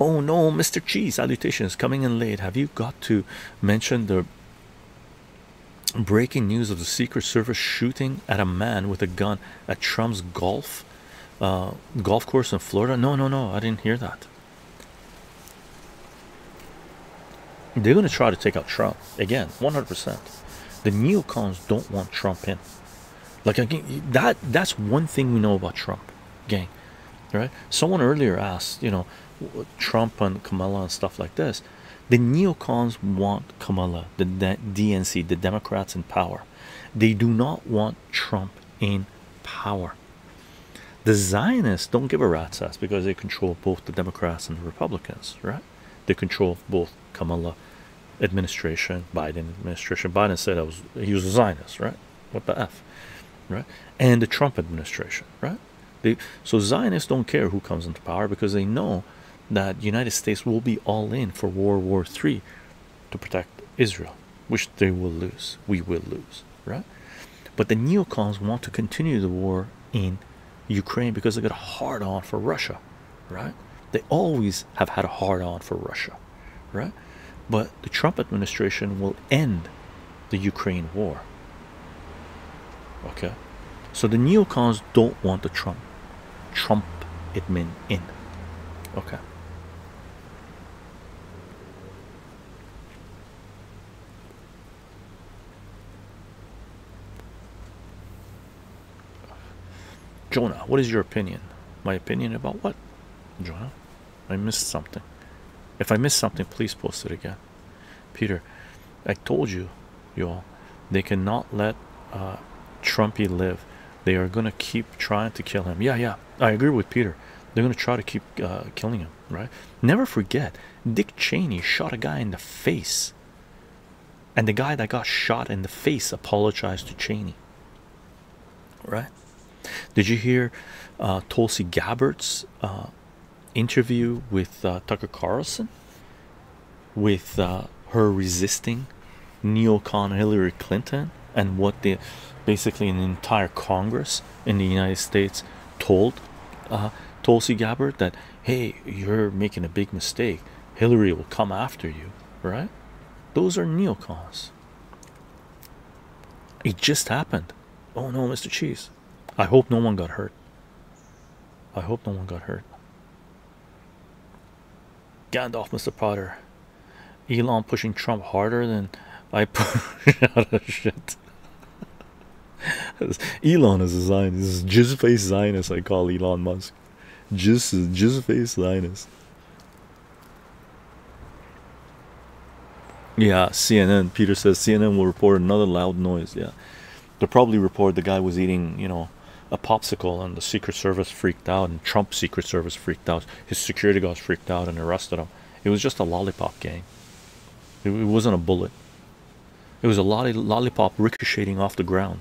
Oh no, Mr. Cheese, salutations, coming in late. Have you got to mention the breaking news of the Secret Service shooting at a man with a gun at Trump's golf course in Florida? No, I didn't hear that. They're going to try to take out Trump again, 100%. The neocons don't want Trump in. Like, again, that's one thing we know about Trump, gang, right? Someone earlier asked, you know, Trump and Kamala and stuff like this. The neocons want Kamala, the DNC, the Democrats in power. They do not want Trump in power. The Zionists don't give a rat's ass because they control both the Democrats and the Republicans, right? They control both Kamala administration, Biden administration. Biden said he was a Zionist, right? What the F, right? And the Trump administration, right? So Zionists don't care who comes into power because they know that the United States will be all in for World War III to protect Israel, which they will lose. We will lose, right? But the neocons want to continue the war in Ukraine because they got a hard on for Russia, right? They always have had a hard on for Russia, right? But the Trump administration will end the Ukraine war. Okay, so the neocons don't want the Trump admin in. Okay. Jonah, what is your opinion? My opinion about what? Jonah, I missed something. If I missed something, please post it again. Peter, I told you, y'all, they cannot let Trumpy live. They are going to keep trying to kill him. Yeah, I agree with Peter. They're going to try to keep killing him, right? Never forget, Dick Cheney shot a guy in the face. And the guy that got shot in the face apologized to Cheney, right? Did you hear Tulsi Gabbard's interview with Tucker Carlson? With her resisting neocon Hillary Clinton and what the, basically an entire Congress in the United States told Tulsi Gabbard that, hey, you're making a big mistake. Hillary will come after you, right? Those are neocons. It just happened. Oh no, Mr. Cheese. I hope no one got hurt. I hope no one got hurt. Gandalf, Mr. Potter. Elon pushing Trump harder than I push out of shit. Elon is a Zionist. Jizz face Zionist, I call Elon Musk. Just face Linus. Yeah, CNN. Peter says CNN will report another loud noise. Yeah, they'll probably report the guy was eating, you know, a popsicle, and the Secret Service freaked out, and Trump's Secret Service freaked out. His security guards freaked out and arrested him. It was just a lollipop, gang. It wasn't a bullet. It was a lollipop ricocheting off the ground.